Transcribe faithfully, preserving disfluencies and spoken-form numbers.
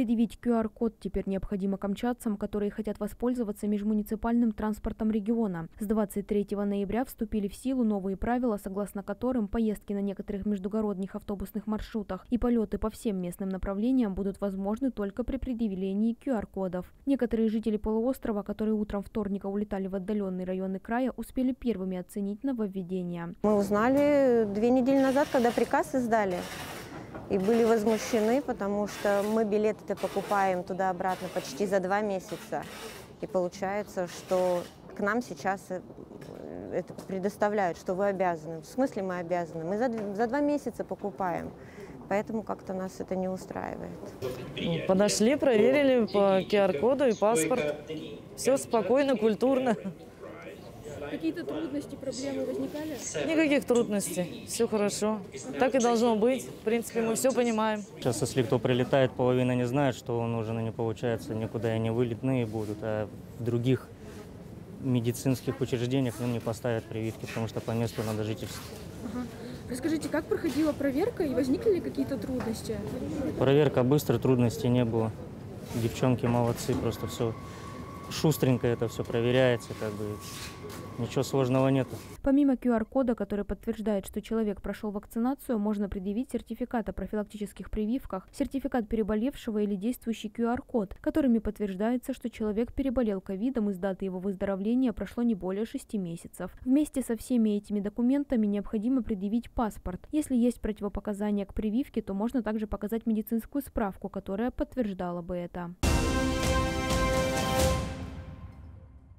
Предъявить ку ар-код теперь необходимо камчатцам, которые хотят воспользоваться межмуниципальным транспортом региона. С двадцать третьего ноября вступили в силу новые правила, согласно которым поездки на некоторых междугородних автобусных маршрутах и полеты по всем местным направлениям будут возможны только при предъявлении ку ар-кодов. Некоторые жители полуострова, которые утром вторника улетали в отдаленные районы края, успели первыми оценить нововведение. Мы узнали две недели назад, когда приказ издали. И были возмущены, потому что мы билеты-то покупаем туда-обратно почти за два месяца. И получается, что к нам сейчас это предоставляют, что вы обязаны. В смысле мы обязаны? Мы за, за два месяца покупаем. Поэтому как-то нас это не устраивает. Подошли, проверили по ку ар-коду и паспорт. Все спокойно, культурно. Какие-то трудности, проблемы возникали? Никаких трудностей. Все хорошо. Так и должно быть. В принципе, мы все понимаем. Сейчас, если кто прилетает, половина не знает, что он уже не получается, никуда и не вылетные будут. А в других медицинских учреждениях им не поставят прививки, потому что по месту надо жительство. Ага. Расскажите, как проходила проверка и возникли ли какие-то трудности? Проверка быстро, трудностей не было. Девчонки молодцы, просто все шустренько это все проверяется, как бы. Ничего сложного нет. Помимо ку ар-кода, который подтверждает, что человек прошел вакцинацию, можно предъявить сертификат о профилактических прививках, сертификат переболевшего или действующий ку ар-код, которыми подтверждается, что человек переболел ковидом и с даты его выздоровления прошло не более шести месяцев. Вместе со всеми этими документами необходимо предъявить паспорт. Если есть противопоказания к прививке, то можно также показать медицинскую справку, которая подтверждала бы это.